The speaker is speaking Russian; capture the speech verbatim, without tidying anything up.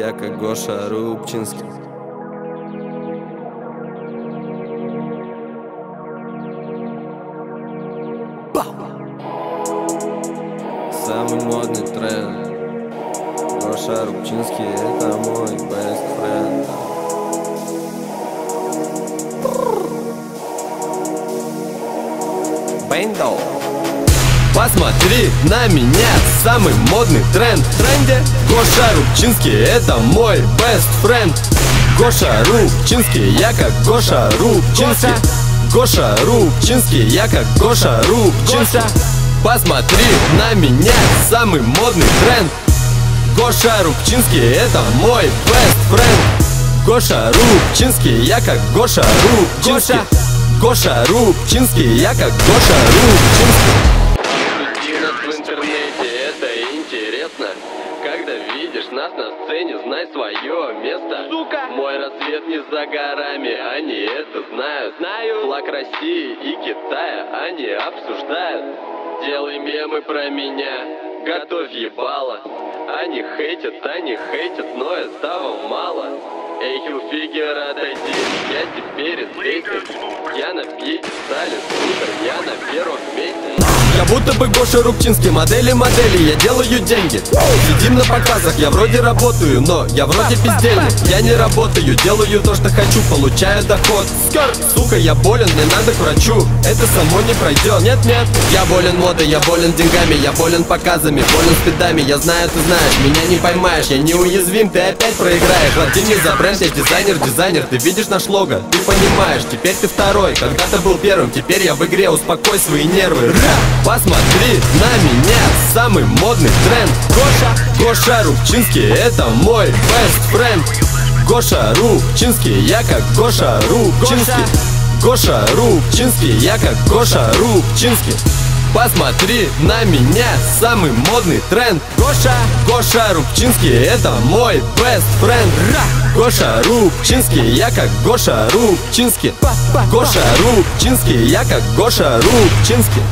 я как Гоша Рубчинский. Самый модный тренд. Гоша Рубчинский — это мой best friend. Бэндо. Посмотри на меня, самый модный тренд. В тренде Гоша Рубчинский — это мой best friend. Гоша Рубчинский, я как Гоша Рубчинский. Гоша Рубчинский, я как Гоша Рубчинский. Посмотри на меня, самый модный тренд. Гоша Рубчинский — это мой best friend. Гоша Рубчинский, я как Гоша Рубчинский. Гоша Рубчинский, я как Гоша Рубчинский. Нас в интернете, это интересно. Когда видишь нас на сцене, знай свое место. Сука! Мой рассвет не за горами, они это знают. Знаю. Флаг России и Китая они обсуждают. Делай мемы про меня, готовь ебало. Они хейтят, они хейтят, но этого мало. Эй, Хилфигер, отойди, я теперь известен. Я на пьедестале, супер, я на первом месте. Я будто бы Гоша Рубчинский, модели, модели, я делаю деньги. Сидим на показах, я вроде работаю, но я вроде бездельник. Я не работаю, делаю то, что хочу, получаю доход. Сука, я болен, мне надо к врачу, это само не пройдет. Нет, нет, я болен модой, я болен деньгами, я болен показами, болен спидами. Я знаю, ты знаешь, меня не поймаешь, я неуязвим, ты опять проиграешь. Плати мне за бренд, я дизайнер, дизайнер, ты видишь наш лого, ты понимаешь, теперь ты второй. Когда-то был первым, теперь я в игре, успокой свои нервы. Посмотри на меня, самый модный тренд. Гоша, Гоша Рубчинский — это мой best friend. Гоша Рубчинский, я как Гоша Рубчинский. Гоша Рубчинский, я как Гоша Рубчинский. Посмотри на меня, самый модный тренд. Гоша, Гоша Рубчинский — это мой best friend. Гоша Рубчинский, я как Гоша Рубчинский. Гоша Рубчинский, я как Гоша Рубчинский.